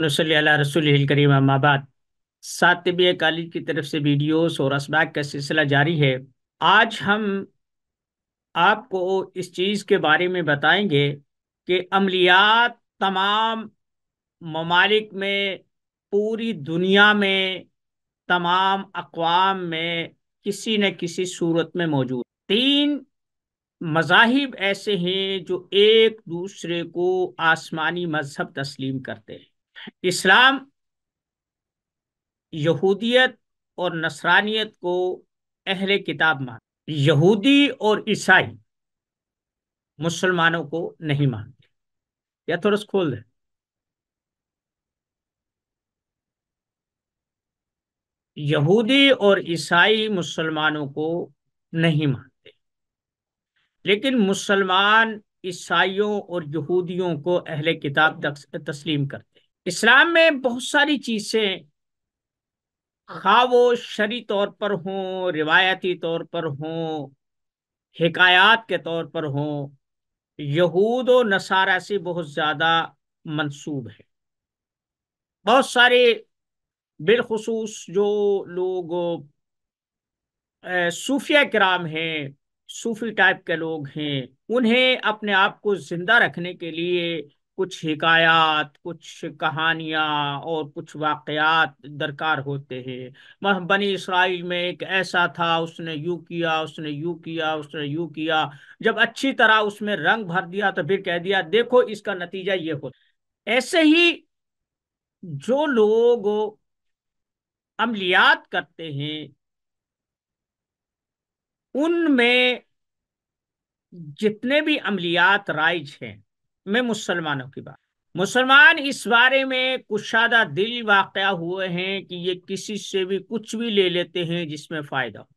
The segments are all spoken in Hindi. नसल्ली अला रसूलिल करीम अम्मा बाद। सातवीं कॉलेज की तरफ से वीडियोस और असबाक का सिलसिला जारी है। आज हम आपको इस चीज़ के बारे में बताएंगे कि अमलियात तमाम ममालिक में, पूरी दुनिया में, तमाम अक़वाम में किसी न किसी सूरत में मौजूद। तीन मज़ाहिब ऐसे हैं जो एक दूसरे को आसमानी मजहब तस्लीम करते हैं। इस्लाम यहूदियत और नसरानियत को अहले किताब मानते, यहूदी और ईसाई मुसलमानों को नहीं मानते। या थोड़ा खोल दे। यहूदी और ईसाई मुसलमानों को नहीं मानते, लेकिन मुसलमान ईसाइयों और यहूदियों को अहले किताब तस्लीम करते। इस्लाम में बहुत सारी चीज़ें, खा वो शरी तौर पर हों, रिवायती तौर पर हों, हिकायात के तौर पर हों, यहूद और नसारा से बहुत ज़्यादा मंसूब है। बहुत सारे बिलखुसूस जो लोग सूफिया किराम हैं, सूफी टाइप के लोग हैं, उन्हें अपने आप को ज़िंदा रखने के लिए कुछ हिकायात, कुछ कहानियाँ और कुछ वाक़यात दरकार होते हैं। बनी इसराइल में एक ऐसा था, उसने यूँ किया, उसने यूँ किया, उसने यूँ किया। जब अच्छी तरह उसमें रंग भर दिया तो फिर कह दिया देखो इसका नतीजा ये हो। ऐसे ही जो लोग अमलियात करते हैं, उनमें जितने भी अमलियात राइज हैं, मैं मुसलमानों की बात, मुसलमान इस बारे में कुशादा दिल वाकया हुए हैं कि ये किसी से भी कुछ भी ले लेते हैं जिसमें फ़ायदा हो।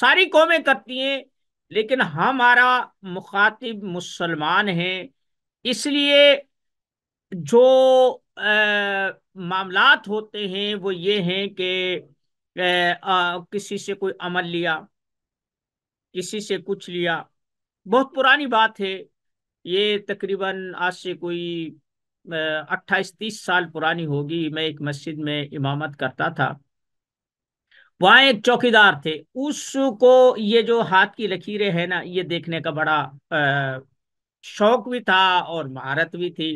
सारी कौमें करती हैं, लेकिन हमारा मुखातिब मुसलमान हैं, इसलिए जो मामलात होते हैं वो ये हैं कि किसी से कोई अमल लिया, किसी से कुछ लिया। बहुत पुरानी बात है, ये तकरीबन आज से कोई 28-30 साल पुरानी होगी। मैं एक मस्जिद में इमामत करता था, वहाँ एक चौकीदार थे। उसको ये जो हाथ की लकीरें हैं ना, ये देखने का बड़ा शौक भी था और महारत भी थी।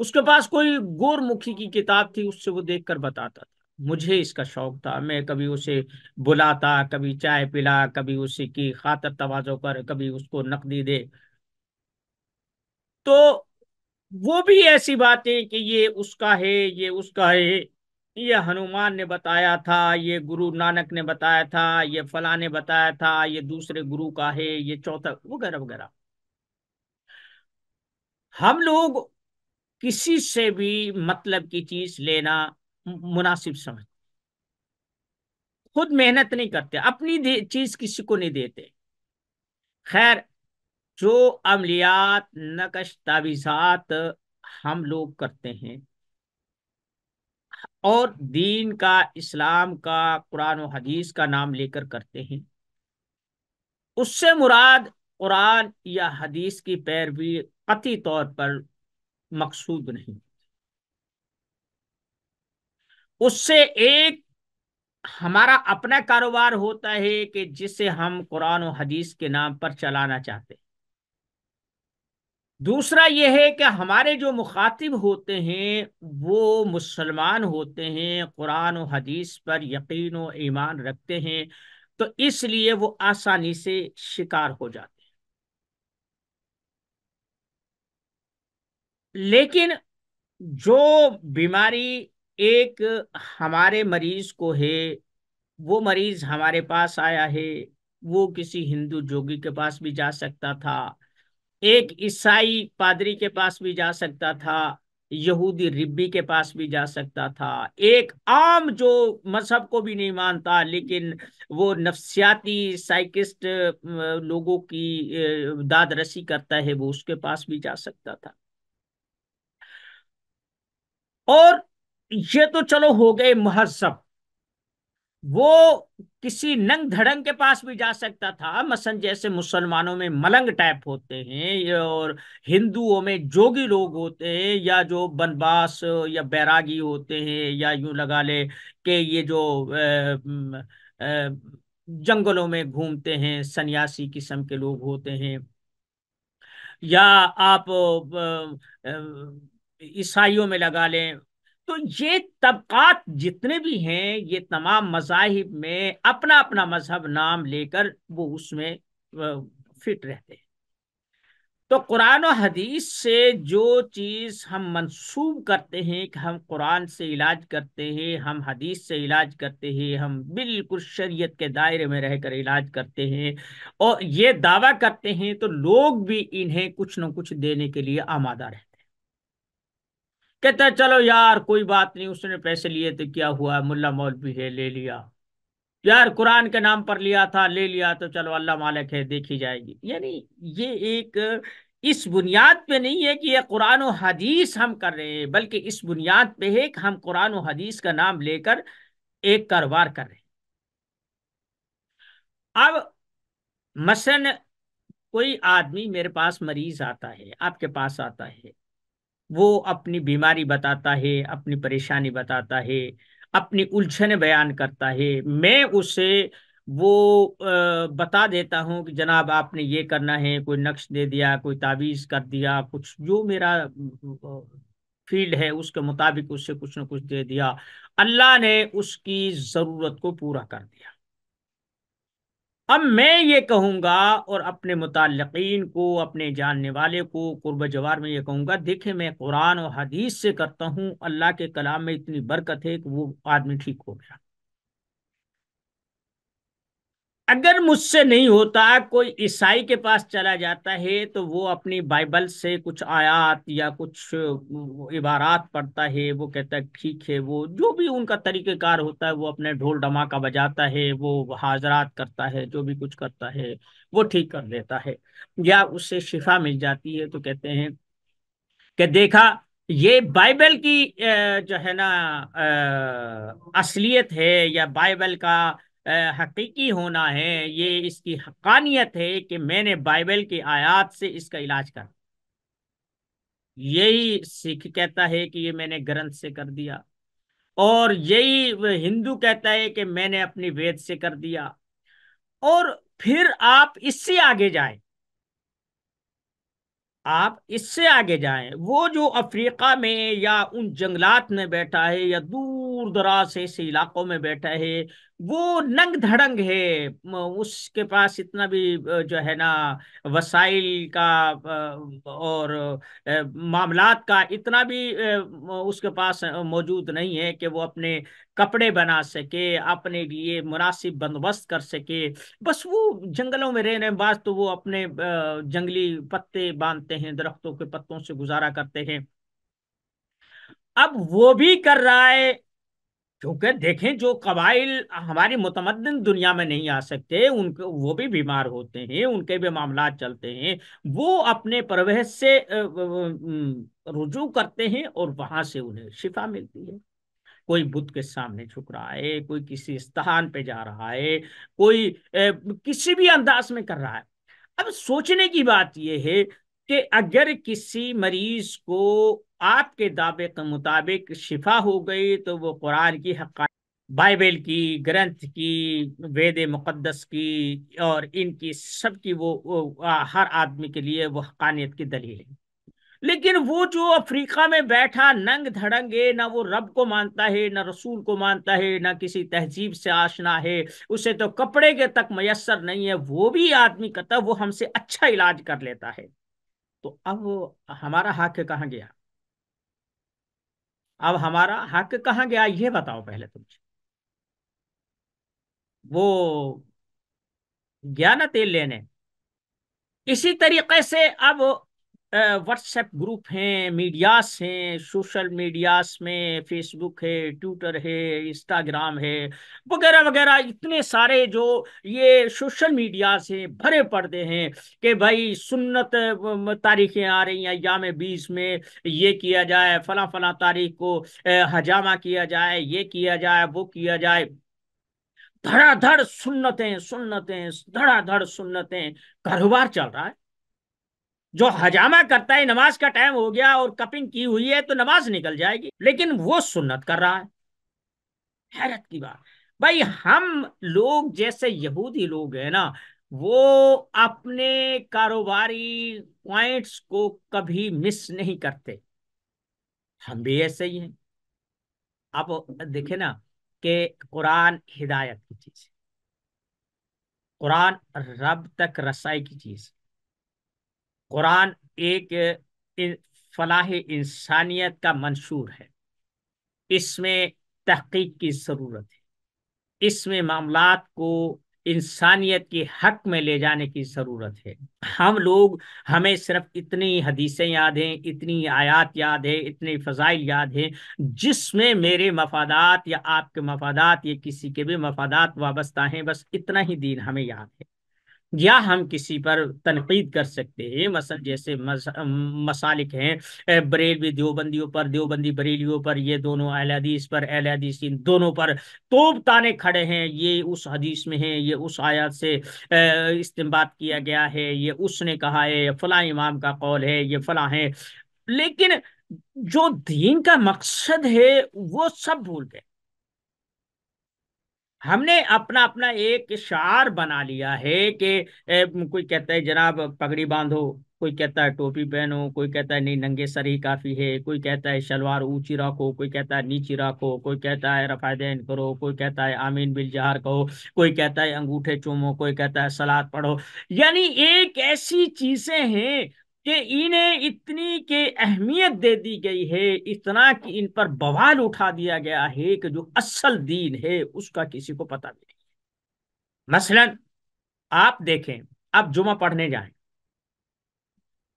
उसके पास कोई गोरमुखी की किताब थी, उससे वो देखकर बताता था। मुझे इसका शौक था, मैं कभी उसे बुलाता, कभी चाय पिला, कभी उसी की खातर तवाज़ो कर, कभी उसको नकदी दे। तो वो भी ऐसी बातें कि ये उसका है, ये उसका है, ये हनुमान ने बताया था, ये गुरु नानक ने बताया था, ये फला ने बताया था, ये दूसरे गुरु का है, ये चौथा वगैरह वगैरह। हम लोग किसी से भी मतलब की चीज लेना मुनासिब समझ, खुद मेहनत नहीं करते, अपनी चीज किसी को नहीं देते। खैर, जो अमलियात, नकश, तावीज़ात हम लोग करते हैं और दीन का, इस्लाम का, कुरान और हदीस का नाम लेकर करते हैं, उससे मुराद कुरान या हदीस की पैरवी कतई तौर पर मकसूद नहीं। उससे एक हमारा अपना कारोबार होता है कि जिसे हम कुरान और हदीस के नाम पर चलाना चाहते हैं। दूसरा यह है कि हमारे जो मुखातिब होते हैं वो मुसलमान होते हैं, कुरान और हदीस पर यकीन और ईमान रखते हैं, तो इसलिए वो आसानी से शिकार हो जाते हैं। लेकिन जो बीमारी एक हमारे मरीज को है, वो मरीज हमारे पास आया है, वो किसी हिंदू जोगी के पास भी जा सकता था, एक ईसाई पादरी के पास भी जा सकता था, यहूदी रिब्बी के पास भी जा सकता था, एक आम जो मजहब को भी नहीं मानता लेकिन वो नफ्सियाती साइकिस्ट लोगों की दादरसी करता है, वो उसके पास भी जा सकता था। और ये तो चलो हो गए महज़ब, वो किसी नंग धड़ंग के पास भी जा सकता था। मसलन जैसे मुसलमानों में मलंग टाइप होते हैं और हिंदुओं में जोगी लोग होते हैं या जो बनवास या बैरागी होते हैं या यूं लगा ले कि ये जो जंगलों में घूमते हैं सन्यासी किस्म के लोग होते हैं, या आप ईसाइयों में लगा लें। तो ये तबकात जितने भी हैं ये तमाम मज़ाहिब में अपना अपना मजहब नाम लेकर वो उसमें फिट रहते हैं। तो कुरान और हदीस से जो चीज़ हम मंसूब करते हैं कि हम कुरान से इलाज करते हैं, हम हदीस से इलाज करते हैं, हम बिल्कुल शरीयत के दायरे में रहकर इलाज करते हैं और ये दावा करते हैं, तो लोग भी इन्हें कुछ न कुछ देने के लिए आमादा रहते हैं। कहते हैं चलो यार कोई बात नहीं, उसने पैसे लिए तो क्या हुआ, मुल्ला मौलवी है ले लिया, यार कुरान के नाम पर लिया था ले लिया, तो चलो अल्लाह मालिक है देखी जाएगी। यानी ये एक इस बुनियाद पे नहीं है कि ये कुरान और हदीस हम कर रहे हैं, बल्कि इस बुनियाद पे है कि हम कुरान और हदीस का नाम लेकर एक कारोबार कर रहे हैं। अब मसलन कोई आदमी मेरे पास मरीज आता है, आपके पास आता है, वो अपनी बीमारी बताता है, अपनी परेशानी बताता है, अपनी उलझन बयान करता है। मैं उसे वो बता देता हूँ कि जनाब आपने ये करना है, कोई नक्श दे दिया, कोई ताबीज़ कर दिया, कुछ जो मेरा फील्ड है उसके मुताबिक उससे कुछ न कुछ दे दिया, अल्लाह ने उसकी ज़रूरत को पूरा कर दिया। अब मैं ये कहूँगा और अपने मुताल्लिक़ीन को, अपने जानने वाले को, कुर्ब जवार में ये कहूँगा देखे मैं कुरान और हदीस से करता हूँ, अल्लाह के कलाम में इतनी बरकत है कि वो आदमी ठीक हो गया। अगर मुझसे नहीं होता कोई ईसाई के पास चला जाता है तो वो अपनी बाइबल से कुछ आयात या कुछ इबारात पढ़ता है, वो कहता है ठीक है, वो जो भी उनका तरीक़ेकार होता है, वो अपने ढोल धमाका बजाता है, वो हाजरात करता है, जो भी कुछ करता है वो ठीक कर देता है या उससे शिफा मिल जाती है। तो कहते हैं कि देखा ये बाइबल की जो है ना असलियत है या बाइबल का हकीकी होना है, ये इसकी हक्कानियत है कि मैंने बाइबल की आयत से इसका इलाज कर। यही सिख कहता है कि ये मैंने ग्रंथ से कर दिया, और यही हिंदू कहता है कि मैंने अपनी वेद से कर दिया, और फिर आप इससे आगे जाएं, आप इससे आगे जाएं, वो जो अफ्रीका में या उन जंगलात में बैठा है या दूर दराज से ऐसे इलाकों में बैठा है, वो नंग धड़ंग है, उसके पास इतना भी जो है ना वसाइल का और मामलात का इतना भी उसके पास मौजूद नहीं है कि वो अपने कपड़े बना सके, अपने लिए मुनासिब बंदोबस्त कर सके। बस वो जंगलों में रहने बाज तो वो अपने जंगली पत्ते बांधते हैं, दरख्तों के पत्तों से गुजारा करते हैं। अब वो भी कर रहा है, क्योंकि देखें जो कबाइल हमारी मुतमद्दन दुनिया में नहीं आ सकते, उनके वो भी बीमार होते हैं, उनके भी मामला चलते हैं, वो अपने परवह से रुजू करते हैं और वहाँ से उन्हें शिफा मिलती है। कोई बुद्ध के सामने झुक रहा है, कोई किसी स्थान पे जा रहा है, कोई किसी भी अंदाज में कर रहा है। अब सोचने की बात यह है कि अगर किसी मरीज को आपके दावे के मुताबिक शिफा हो गई तो वो कुरान की हक़ाक़त, बाइबल की, ग्रंथ की, वेद मुक़द्दस की और इनकी सब की वो हर आदमी के लिए वो हक़ानियत की दलील है। लेकिन वो जो अफ्रीका में बैठा नंग धड़ंग है, ना वो रब को मानता है, ना रसूल को मानता है, ना किसी तहजीब से आशना है, उसे तो कपड़े के तक मयस्सर नहीं है, वो भी आदमी कहता है वो हमसे अच्छा इलाज कर लेता है। तो अब हमारा हक कहाँ गया, अब हमारा हक कहाँ गया ये बताओ पहले तुम। वो गया ना तेल लेने। इसी तरीके से अब व्हाट्सएप ग्रुप हैं, मीडियास हैं, सोशल मीडियास में फेसबुक है, ट्विटर है, इंस्टाग्राम है, वगैरह वगैरह इतने सारे जो ये सोशल मीडियास हैं भरे पड़ते हैं कि भाई सुन्नत तारीखें आ रही हैं, याम-ए-बीस में ये किया जाए, फला फला तारीख को हजामा किया जाए, ये किया जाए, वो किया जाए। धड़ाधड़ सुन्नतें कारोबार चल रहा है। जो हजामा करता है, नमाज का टाइम हो गया और कपिंग की हुई है तो नमाज निकल जाएगी, लेकिन वो सुन्नत कर रहा है। हैरत की बात भाई, हम लोग जैसे यहूदी लोग हैं ना, वो अपने कारोबारी पॉइंट्स को कभी मिस नहीं करते। हम भी ऐसे ही हैं। आप देखे ना कि कुरान हिदायत की चीज है, कुरान रब तक रसाई की चीज, कुरान एक फलाह इंसानियत का मंशूर है। इसमें तहकीक की जरूरत है, इसमें मामलात को इंसानियत के हक में ले जाने की जरूरत है। हम लोग, हमें सिर्फ इतनी हदीसें याद हैं, इतनी आयात याद है, इतने फजाइल याद हैं जिसमें मेरे मफादात या आपके मफादात या किसी के भी मफादात वाबस्ता हैं, बस इतना ही दीन हमें याद है। या हम किसी पर तनकीद कर सकते हैं, मसलन जैसे मसालिक हैं, बरेलवी देवबंदियों पर, देवबंदी बरेलियों पर, ये दोनों अहले हदीस पर, अहले हदीस इन दोनों पर तोप ताने खड़े हैं। ये उस हदीस में है, ये उस आयत से इस्तिंबात किया गया है, ये उसने कहा है, ये फला इमाम का कौल है, ये फला है। लेकिन जो दीन का मकसद है वो सब भूल गए। हमने अपना अपना एक शार बना लिया है कि कोई कहता है जनाब पगड़ी बांधो, कोई कहता है टोपी पहनो, कोई कहता है नहीं नंगे सर ही काफ़ी है, कोई कहता है शलवार ऊंची रखो, कोई कहता है नीची रखो, कोई कहता है रफायदेन करो, कोई कहता है आमीन बिल जहर कहो, कोई कहता है अंगूठे चूमो, कोई कहता है सलाद पढ़ो। यानी एक ऐसी चीज़ें हैं कि इन्हें इतनी के अहमियत दे दी गई है, इतना कि इन पर बवाल उठा दिया गया है कि जो असल दीन है उसका किसी को पता भी नहीं। मसलन आप देखें, आप जुमा पढ़ने जाएं,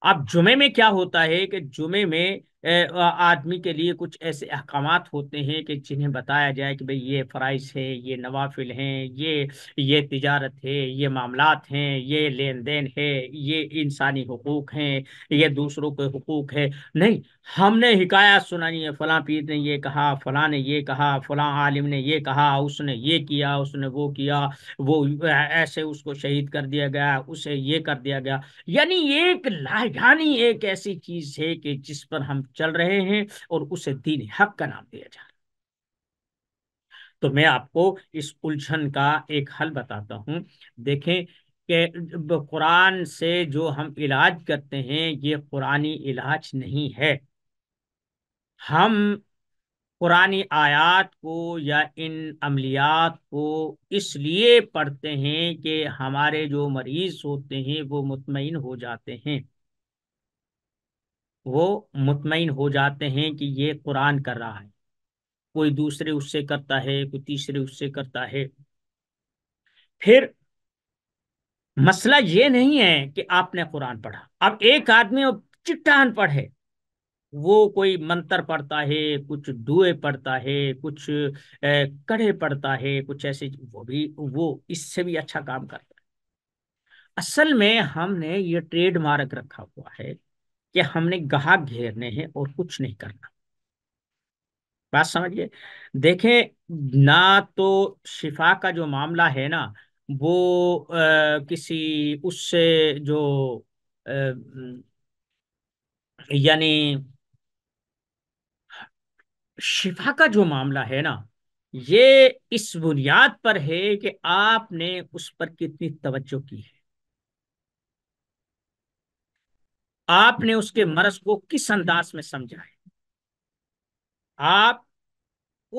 आप जुमे में क्या होता है कि जुमे में आदमी के लिए कुछ ऐसे अहकामात होते हैं कि जिन्हें बताया जाए कि भाई ये फ़राइज़ है, ये नवाफिल हैं, ये तिजारत है, ये मामलात हैं, ये लेन देन है, ये इंसानी हकूक़ हैं, ये दूसरों के हकूक़ है। नहीं, हमने हिकायत सुनानी है, फ़लाँ पीर ने ये कहा, फ़लाँ ने ये कहा, फ़लाँ आलिम ने ये कहा, उसने ये किया, उसने वो किया, वो ऐसे उसको शहीद कर दिया गया, उसे ये कर दिया गया। यानी एक लागानी एक ऐसी चीज़ है कि जिस पर हम चल रहे हैं और उसे दीन हक का नाम दिया जा रहा है। तो मैं आपको इस उलझन का एक हल बताता हूं। देखें कि कुरान से जो हम इलाज करते हैं ये कुरानी इलाज नहीं है। हम कुरानी आयात को या इन अमलियात को इसलिए पढ़ते हैं कि हमारे जो मरीज होते हैं वो मुतमईन हो जाते हैं, वो मुतमईन हो जाते हैं कि ये कुरान कर रहा है। कोई दूसरे उससे करता है, कोई तीसरे उससे करता है। फिर मसला ये नहीं है कि आपने कुरान पढ़ा। अब एक आदमी चिट्टान पढ़े, वो कोई मंत्र पढ़ता है, कुछ दुए पढ़ता है, कुछ कड़े पढ़ता है, कुछ ऐसे, वो इससे भी अच्छा काम करता है। असल में हमने ये ट्रेडमार्क रखा हुआ है कि हमने ग्राहक घेरने हैं और कुछ नहीं करना। बात समझिए, देखें ना तो शिफा का जो मामला है ना वो किसी उससे जो यानी शिफा का जो मामला है ना ये इस बुनियाद पर है कि आपने उस पर कितनी तवज्जो की है, आपने उसके मर्ज को किस अंदाज में समझा है, आप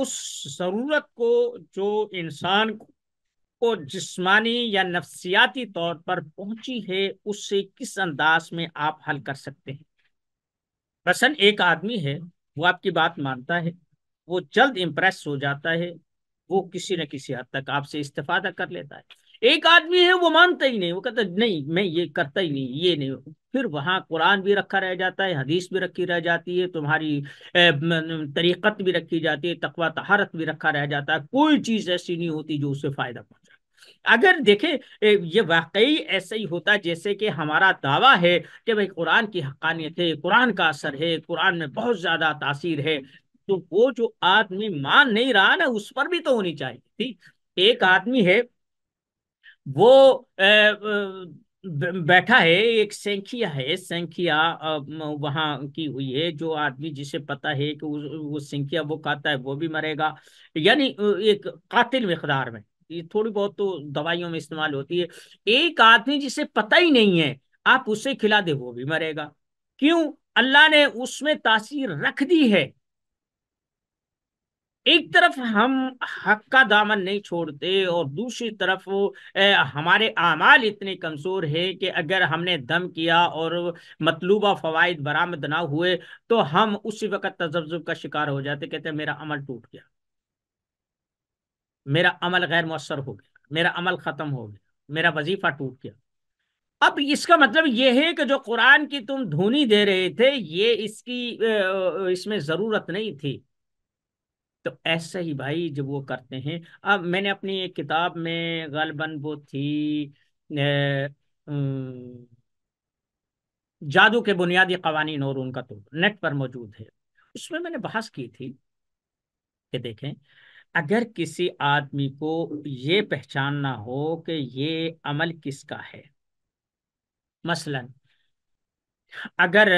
उस जरूरत को जो इंसान को जिस्मानी या नफ्सियाती तौर पर पहुंची है उससे किस अंदाज में आप हल कर सकते हैं। बसन एक आदमी है, वो आपकी बात मानता है, वो जल्द इम्प्रेस हो जाता है, वो किसी न किसी हद तक आपसे इस्तेफादा कर लेता है। एक आदमी है वो मानता ही नहीं, वो कहता नहीं मैं ये करता ही नहीं, ये नहीं। फिर वहाँ कुरान भी रखा रह जाता है, हदीस भी रखी रह जाती है, तुम्हारी तरीक़त भी रखी जाती है, तकवा तहारत भी रखा रह जाता है, कोई चीज़ ऐसी नहीं होती जो उसे फ़ायदा पहुँचाए। अगर देखें ये वाकई ऐसे ही होता जैसे कि हमारा दावा है कि भाई कुरान की हक़ानियत है, कुरान का असर है, कुरान में बहुत ज़्यादा तासीर है, तो वो जो आदमी मान नहीं रहा ना उस पर भी तो होनी चाहिए थी। एक आदमी है वो बैठा है, एक संखिया है, संखिया वहां की हुई है, जो आदमी जिसे पता है कि वो संखिया वो खाता है वो भी मरेगा, यानी एक कातिल मिकदार में, ये थोड़ी बहुत तो दवाइयों में इस्तेमाल होती है। एक आदमी जिसे पता ही नहीं है आप उसे खिला दे वो भी मरेगा, क्यों? अल्लाह ने उसमें तासीर रख दी है। एक तरफ हम हक का दामन नहीं छोड़ते और दूसरी तरफ हमारे आमाल इतने कमज़ोर हैं कि अगर हमने दम किया और मतलूबा फ़वाइद बरामद ना हुए तो हम उसी वक़्त तज़ब्ज़ुब का शिकार हो जाते, कहते हैं मेरा अमल टूट गया, मेरा अमल गैर मौसर हो गया, मेरा अमल ख़त्म हो गया, मेरा वजीफ़ा टूट गया। अब इसका मतलब यह है कि जो कुरान की तुम धुनी दे रहे थे ये इसमें ज़रूरत नहीं थी। तो ऐसे ही भाई जब वो करते हैं, अब मैंने अपनी एक किताब में गलबन वो थी जादू के बुनियादी कवानीन और उनका तो नेट पर मौजूद है, उसमें मैंने बहस की थी कि देखें अगर किसी आदमी को ये पहचानना हो कि ये अमल किसका है, मसलन अगर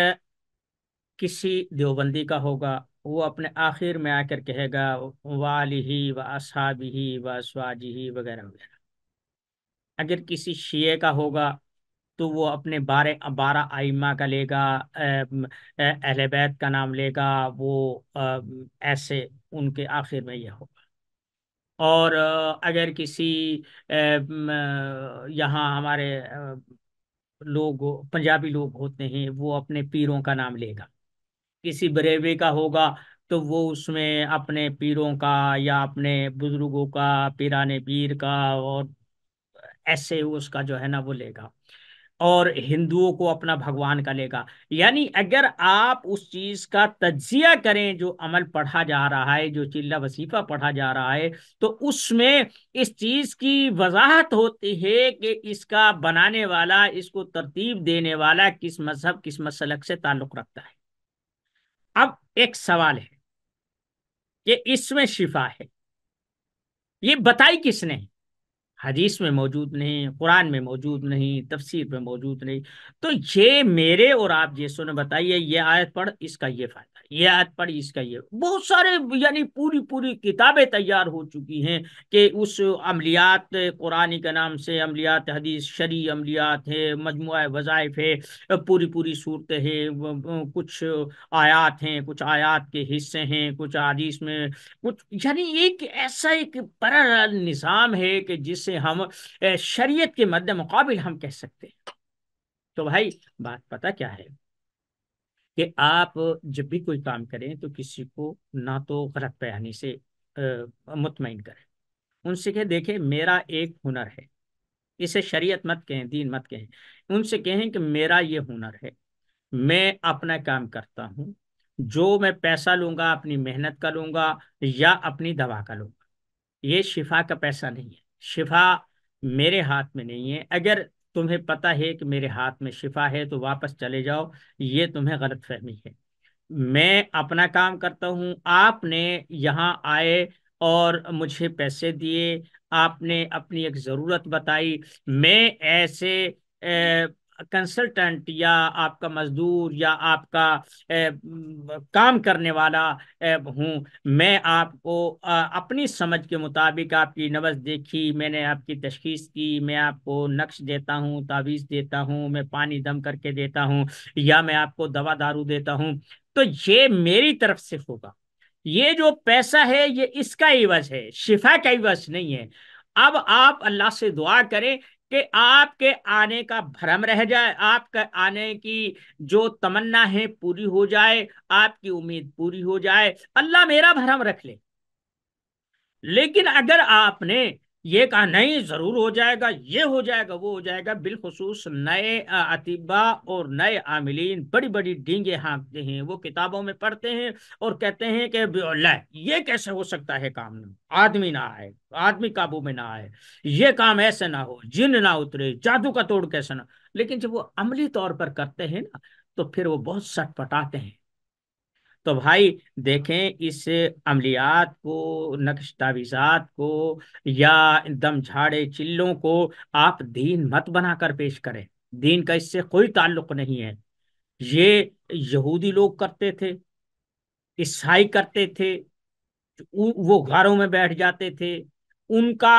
किसी देवबंदी का होगा वो अपने आखिर में आकर कहेगा वालिही व असहाबिही व अस्वाजिही वगैरह वगैरह, अगर किसी शिया का होगा तो वो अपने 12 आइमा का लेगा, अहले बैत का नाम लेगा, वो ऐसे उनके आखिर में यह होगा। और अगर किसी यहाँ हमारे लोग पंजाबी लोग होते हैं वो अपने पीरों का नाम लेगा, किसी बरेवे का होगा तो वो उसमें अपने पीरों का या अपने बुजुर्गों का, पीराने पीर का, और ऐसे उसका जो है ना वो लेगा, और हिंदुओं को अपना भगवान का लेगा। यानी अगर आप उस चीज़ का तज्जिया करें जो अमल पढ़ा जा रहा है, जो चिल्ला वसीफ़ा पढ़ा जा रहा है, तो उसमें इस चीज़ की वजाहत होती है कि इसका बनाने वाला, इसको तरतीब देने वाला किस मजहब किस मसलक से ताल्लुक़ रखता है। अब एक सवाल है कि इसमें शिफा है, ये बताई किसने? हदीस में मौजूद नहीं, कुरान में मौजूद नहीं, तफसीर में मौजूद नहीं। तो ये मेरे और आप जैसों ने बताई है, ये आयत पढ़ इसका ये फायदा, ये आयत पढ़ इसका ये, बहुत सारे यानी पूरी पूरी किताबें तैयार हो चुकी हैं कि उस अमलियात कुरानी के नाम से, अमलियात हदीस शरी अमलियात है, मजमुआ वज़ाइफ है, पूरी पूरी सूरतें हैं, कुछ आयात हैं, कुछ आयात के हिस्से हैं, कुछ हदीस में कुछ, यानी एक ऐसा एक पैरेलल निज़ाम है कि जिससे हम शरीयत के मद्दे मुकाबिल हम कह सकते हैं। तो भाई बात पता क्या है कि आप जब भी कोई काम करें तो किसी को ना तो गलत बयानी से मुतमईन करें, उनसे कहें देखें मेरा एक हुनर है, इसे शरीयत मत कहें, दीन मत कहें, उनसे कहें कि मेरा ये हुनर है, मैं अपना काम करता हूँ, जो मैं पैसा लूँगा अपनी मेहनत का लूँगा या अपनी दवा का लूँगा, ये शिफा का पैसा नहीं है, शिफा मेरे हाथ में नहीं है। अगर तुम्हें पता है कि मेरे हाथ में शिफा है तो वापस चले जाओ, ये तुम्हें गलतफहमी है। मैं अपना काम करता हूँ, आपने यहाँ आए और मुझे पैसे दिए, आपने अपनी एक ज़रूरत बताई, मैं ऐसे कंसल्टेंट या आपका मजदूर या आपका काम करने वाला हूँ, मैं आपको अपनी समझ के मुताबिक आपकी नब्ज़ देखी, मैंने आपकी तशखीस की, मैं आपको नक्श देता हूँ, तावीज़ देता हूँ, मैं पानी दम करके देता हूँ या मैं आपको दवा दारू देता हूँ, तो ये मेरी तरफ से होगा। ये जो पैसा है ये इसका इवज़ है, शिफा का इवज़ नहीं है। अब आप अल्लाह से दुआ करें कि आपके आने का भ्रम रह जाए, आपके आने की जो तमन्ना है पूरी हो जाए, आपकी उम्मीद पूरी हो जाए, अल्लाह मेरा भ्रम रख ले। लेकिन अगर आपने ये कहा नहीं ज़रूर हो जाएगा, ये हो जाएगा, वो हो जाएगा, बिलखुसूस नए अतिबा और नए आमिलीन बड़ी बड़ी डींगे हाँकते हैं, वो किताबों में पढ़ते हैं और कहते हैं कि ये कैसे हो सकता है, काम में आदमी ना आए, आदमी काबू में ना आए, ये काम ऐसे ना हो, जिन ना उतरे, जादू का तोड़ कैसे ना। लेकिन जब वो अमली तौर पर करते हैं ना तो फिर वो बहुत सटपटाते हैं, तो भाई देखें, इस अमलियात को, नक्श तावीज़ात को या दम झाड़े चिल्लों को आप दीन मत बनाकर पेश करें। दीन का इससे कोई ताल्लुक नहीं है। ये यहूदी लोग करते थे, ईसाई करते थे, वो घरों में बैठ जाते थे। उनका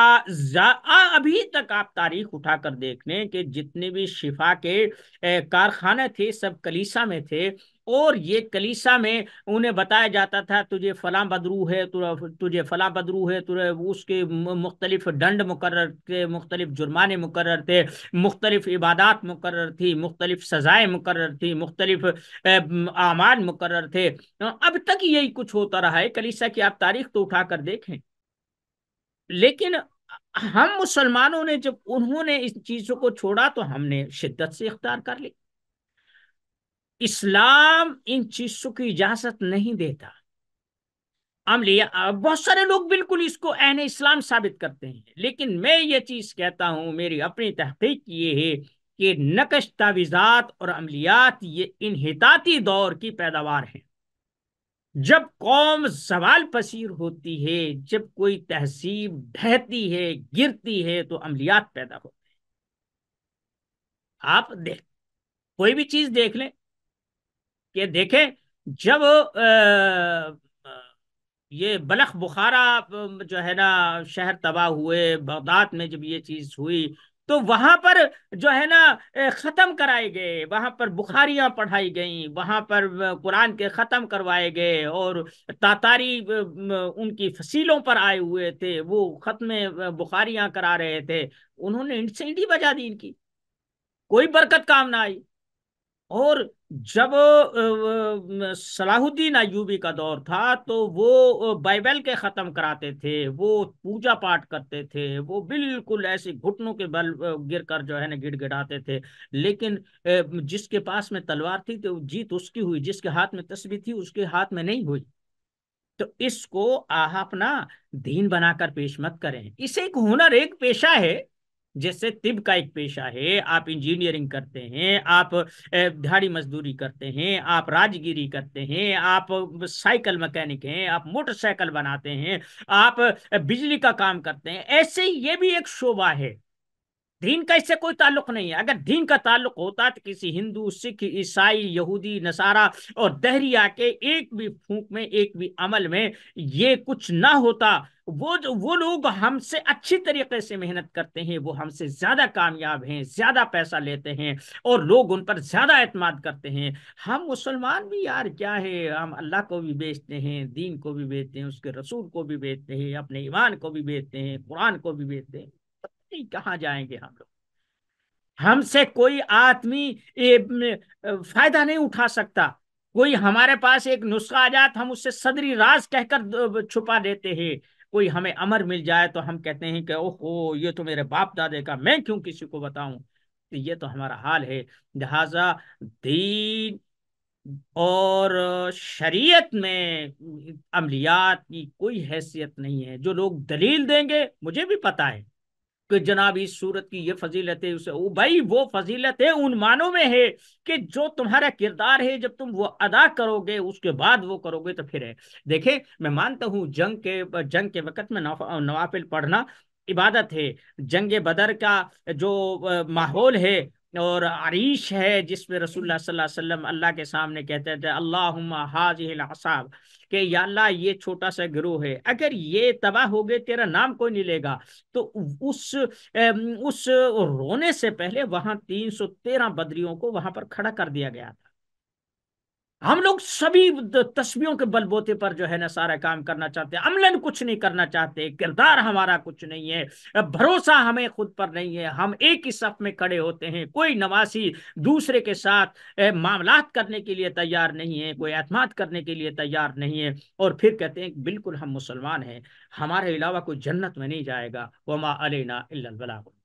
अभी तक आप तारीख उठा कर देख लें कि जितने भी शिफा के कारखाने थे सब कलीसा में थे, और ये कलीसा में उन्हें बताया जाता था तुझे फलां बदरू है, तुझे फलां बदरू है, तुझे उसके मुख्तलिफ दंड मुकर्रर थे, मुख्तलिफ जुर्माने मुकर्रर थे, मुख्तलिफ इबादात मुकर्रर थी, मुख्तलिफ सज़ाएं मुकर्रर थी, मुख्तलिफ आमान मुकर्रर थे। अब तक यही कुछ होता रहा है। कलीसा की आप तारीख तो उठा कर देखें। लेकिन हम मुसलमानों ने जब उन्होंने इन चीज़ों को छोड़ा तो हमने शिद्दत से इख्तियार कर ली। इस्लाम इन चीज़ों की इजाज़त नहीं देता। अमलिया बहुत सारे लोग बिल्कुल इसको ऐन इस्लाम साबित करते हैं, लेकिन मैं ये चीज़ कहता हूँ, मेरी अपनी तहकीक ये है कि नक्श तावीज़ात और अमलियात ये इन्हिताती दौर की पैदावार है। जब कौम सवाल पसीर होती है, जब कोई तहसीब ढहती है, गिरती है, तो अमलियात पैदा होते हैं। आप देख कोई भी चीज़ देख लें कि देखें जब ये बलख बुखारा जो है ना शहर तबाह हुए, बगदाद में जब ये चीज़ हुई तो वहाँ पर जो है ना ख़त्म कराए गए, वहाँ पर बुखारियाँ पढ़ाई गईं, वहाँ पर कुरान के ख़त्म करवाए गए, और तातारी उनकी फसीलों पर आए हुए थे, वो ख़त्म बुखारियाँ करा रहे थे। उन्होंने इंट से इंटी बजा दी, इनकी कोई बरकत काम ना आई। और जब सलाहुद्दीन अयूबी का दौर था तो वो बाइबल के ख़त्म कराते थे, वो पूजा पाठ करते थे, वो बिल्कुल ऐसे घुटनों के बल गिर कर जो है ना गिड़गिड़ाते थे। लेकिन जिसके पास में तलवार थी तो जीत उसकी हुई, जिसके हाथ में तस्बीह थी उसके हाथ में नहीं हुई। तो इसको आप ना दीन बनाकर पेश मत करें। इसे एक हुनर, एक पेशा है। जैसे तिब का एक पेशा है, आप इंजीनियरिंग करते हैं, आप दिहाड़ी मजदूरी करते हैं, आप राजगिरी करते हैं, आप साइकिल मैकेनिक हैं, आप मोटरसाइकिल बनाते हैं, आप बिजली का काम करते हैं, ऐसे ये भी एक शोबा है। दीन का इससे कोई ताल्लुक नहीं है। अगर दीन का ताल्लुक होता तो किसी हिंदू, सिख, ईसाई, यहूदी, नसारा और दहरिया के एक भी फूंक में, एक भी अमल में ये कुछ ना होता। वो लोग हमसे अच्छी तरीके से मेहनत करते हैं, वो हमसे ज़्यादा कामयाब हैं, ज़्यादा पैसा लेते हैं और लोग उन पर ज़्यादा एतमाद करते हैं। हम मुसलमान भी यार क्या है, हम अल्लाह को भी बेचते हैं, दीन को भी बेचते हैं, उसके रसूल को भी बेचते हैं, अपने ईमान को भी बेचते हैं, कुरान को भी बेचते हैं। कहाँ जाएंगे हम लोग? हमसे कोई आदमी फायदा नहीं उठा सकता। कोई हमारे पास एक नुस्खा आ जाए, हम उससे सदरी राज कहकर छुपा देते हैं। कोई हमें अमर मिल जाए तो हम कहते हैं कि ओहो ये तो मेरे बाप दादे का, मैं क्यों किसी को बताऊं। तो ये तो हमारा हाल है। लिहाजा दीन और शरीयत में अमलियात की कोई हैसियत नहीं है। जो लोग दलील देंगे, मुझे भी पता है कि जनाब इस सूरत की ये फजीलत है, उसे ओ भाई वो फजीलत है उन मानों में है कि जो तुम्हारा किरदार है जब तुम वो अदा करोगे उसके बाद वो करोगे तो फिर है। देखें, मैं मानता हूँ जंग के वक़्त में नवाफिल पढ़ना इबादत है। जंग बदर का जो माहौल है और आरीश है जिसमें रसूलुल्लाह सल्लल्लाहु अलैहि वसल्लम अल्लाह के सामने कहते थे अल्लाहुम्मा हाज़िहिल असाब के या अल्लाह ये छोटा सा गिरोह है, अगर ये तबाह हो गए तेरा नाम कोई नहीं लेगा। तो उस रोने से पहले वहाँ 313 बदरियों को वहाँ पर खड़ा कर दिया गया था। हम लोग सभी तस्वीरों के बलबोते पर जो है ना सारा काम करना चाहते हैं, अमलन कुछ नहीं करना चाहते, किरदार हमारा कुछ नहीं है, भरोसा हमें खुद पर नहीं है। हम एक ही सफ में खड़े होते हैं, कोई नवासी दूसरे के साथ मामलात करने के लिए तैयार नहीं है, कोई एतमाद करने के लिए तैयार नहीं है। और फिर कहते हैं बिल्कुल हम मुसलमान हैं, हमारे अलावा कोई जन्नत में नहीं जाएगा। वमा अलैना इल्लल बलाग।